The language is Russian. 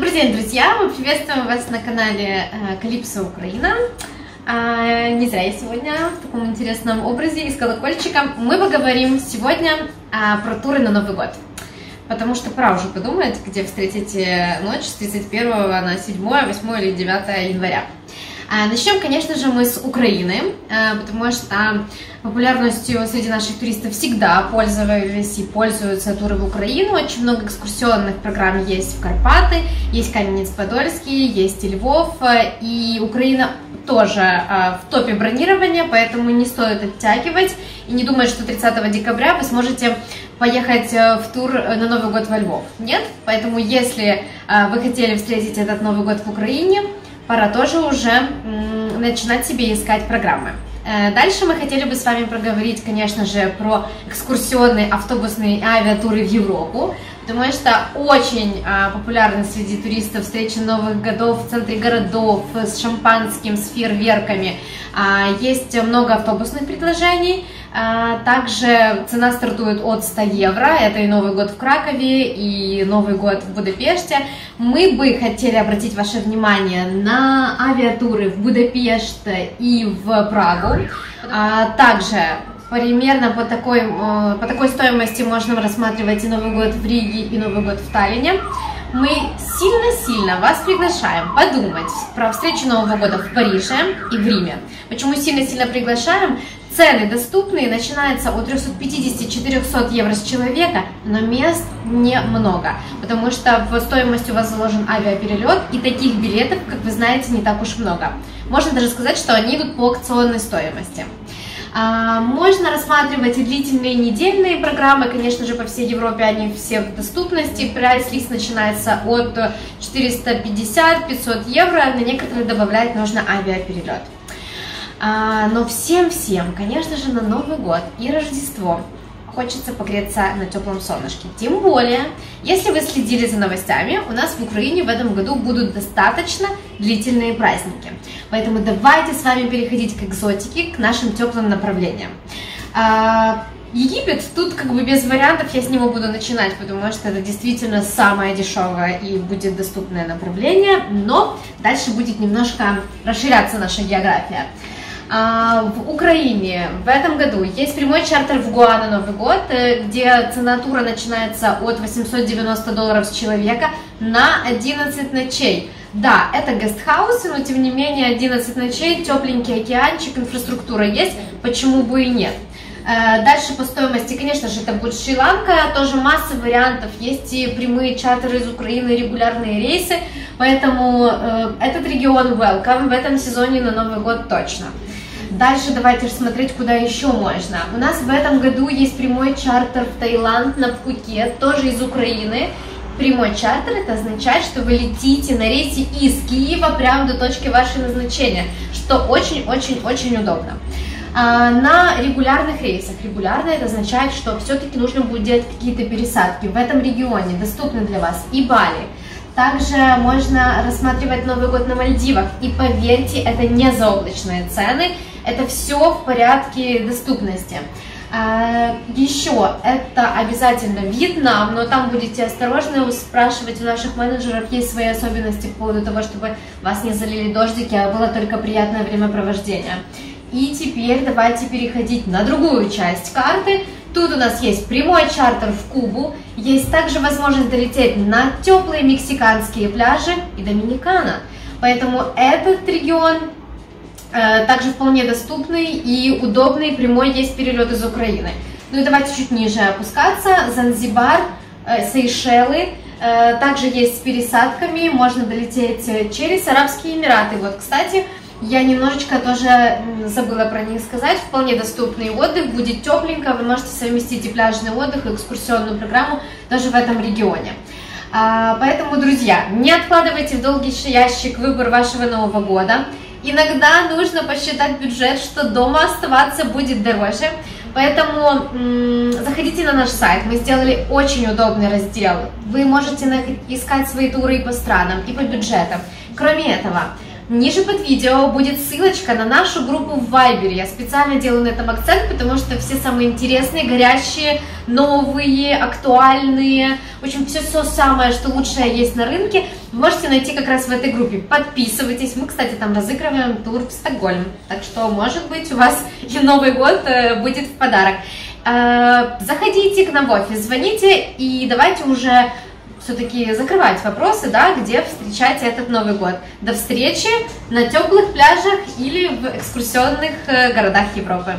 Добрый день, друзья! Мы приветствуем вас на канале Калипсо Украина. Не зря я сегодня в таком интересном образе и с колокольчиком. Мы поговорим сегодня про туры на Новый год. Потому что пора уже подумать, где встретите ночь с 31 на 7, 8 или 9 января. Начнем, конечно же, мы с Украины, потому что популярностью среди наших туристов всегда пользовались и пользуются туры в Украину. Очень много экскурсионных программ есть в Карпаты, есть Каменец-Подольский, есть и Львов, и Украина тоже в топе бронирования, поэтому не стоит оттягивать и не думать, что 30 декабря вы сможете поехать в тур на Новый год во Львов. Нет? Поэтому, если вы хотели встретить этот Новый год в Украине, пора тоже уже начинать себе искать программы. Дальше мы хотели бы с вами проговорить, конечно же, про экскурсионные автобусные авиатуры в Европу, потому что очень популярны среди туристов встречи новых годов в центре городов с шампанским, с фейерверками. Есть много автобусных предложений, также цена стартует от 100 евро, это и Новый год в Кракове, и Новый год в Будапеште. Мы бы хотели обратить ваше внимание на авиатуры в Будапешт и в Прагу, также примерно по такой стоимости можно рассматривать и Новый год в Риге, и Новый год в Таллине. Мы сильно-сильно вас приглашаем подумать про встречу Нового года в Париже и в Риме. Почему сильно-сильно приглашаем? Цены доступные, начинаются от 350-400 евро с человека, но мест немного, потому что в стоимость у вас заложен авиаперелет, и таких билетов, как вы знаете, не так уж много. Можно даже сказать, что они идут по аукционной стоимости. Можно рассматривать и длительные недельные программы, конечно же, по всей Европе они все в доступности. Прайс-лист начинается от 450-500 евро, на некоторые добавлять нужно авиаперелет. Но всем-всем, конечно же, на Новый год и Рождество хочется погреться на теплом солнышке. Тем более, если вы следили за новостями, у нас в Украине в этом году будут достаточно длительные праздники. Поэтому давайте с вами переходить к экзотике, к нашим теплым направлениям. Египет, тут как бы без вариантов, я с него буду начинать, потому что это действительно самое дешевое и будет доступное направление, но дальше будет немножко расширяться наша география. В Украине в этом году есть прямой чартер в Гоа на Новый год, где цена тура начинается от 890 долларов с человека на 11 ночей. Да, это гестхаусы, но тем не менее 11 ночей, тепленький океанчик, инфраструктура есть, почему бы и нет. Дальше по стоимости, конечно же, это будет Шри-Ланка, тоже масса вариантов, есть и прямые чартеры из Украины, регулярные рейсы, поэтому этот регион welcome в этом сезоне на Новый год точно. Дальше давайте смотреть, куда еще можно. У нас в этом году есть прямой чартер в Таиланд на Пхукет, тоже из Украины. Прямой чартер — это означает, что вы летите на рейсе из Киева прямо до точки вашего назначения, что очень-очень-очень удобно. На регулярных рейсах. Регулярно это означает, что все-таки нужно будет делать какие-то пересадки. В этом регионе доступны для вас и Бали. Также можно рассматривать Новый год на Мальдивах. И поверьте, это не заоблачные цены, это все в порядке доступности. Еще это обязательно Вьетнам, но там будете осторожны, спрашивать у наших менеджеров, есть свои особенности по поводу того, чтобы вас не залили дождики, а было только приятное времяпровождение. И теперь давайте переходить на другую часть карты. Тут у нас есть прямой чартер в Кубу, есть также возможность долететь на теплые мексиканские пляжи и Доминикана. Поэтому этот регион также вполне доступный и удобный, прямой есть перелет из Украины. Ну и давайте чуть ниже опускаться. Занзибар, Сейшелы. Также есть с пересадками, можно долететь через Арабские Эмираты. Вот, кстати, я немножечко тоже забыла про них сказать. Вполне доступный отдых, будет тепленько, вы можете совместить и пляжный отдых, и экскурсионную программу тоже в этом регионе. Поэтому, друзья, не откладывайте в долгий ящик выбор вашего Нового года. Иногда нужно посчитать бюджет, что дома оставаться будет дороже. Поэтому заходите на наш сайт, мы сделали очень удобный раздел. Вы можете искать свои туры и по странам, и по бюджетам. Кроме этого, Ниже под видео будет ссылочка на нашу группу в Вайбере. Я специально делаю на этом акцент, потому что все самые интересные, горячие, новые, актуальные, в общем, все самое, что лучшее есть на рынке, вы можете найти как раз в этой группе. Подписывайтесь. Мы, кстати, там разыгрываем тур в Стокгольм. Так что, может быть, у вас и Новый год будет в подарок. Заходите к нам в офис, звоните, и давайте уже все-таки закрывать вопросы, да, где встречать этот Новый год. До встречи на теплых пляжах или в экскурсионных городах Европы.